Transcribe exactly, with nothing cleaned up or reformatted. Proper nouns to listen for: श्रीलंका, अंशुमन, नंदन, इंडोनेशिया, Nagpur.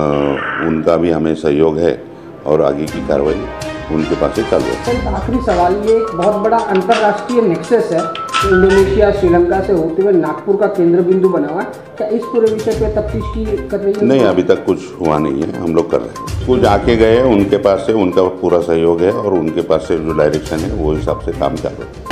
उनका भी हमें सहयोग है और आगे की कार्रवाई उनके पास से चालू है। आखिरी सवाल, ये एक बहुत बड़ा अंतर्राष्ट्रीय नेक्सस है, इंडोनेशिया श्रीलंका से होते हुए नागपुर का केंद्र बिंदु बना हुआ है, क्या इस पूरे विषय पर तफ्तीश की कर रही है? नहीं, अभी तक कुछ हुआ नहीं है, हम लोग कर रहे हैं। कुछ आके गए उनके पास से, उनका पूरा सहयोग है और उनके पास से जो डायरेक्शन है वो हिसाब से काम चालू है।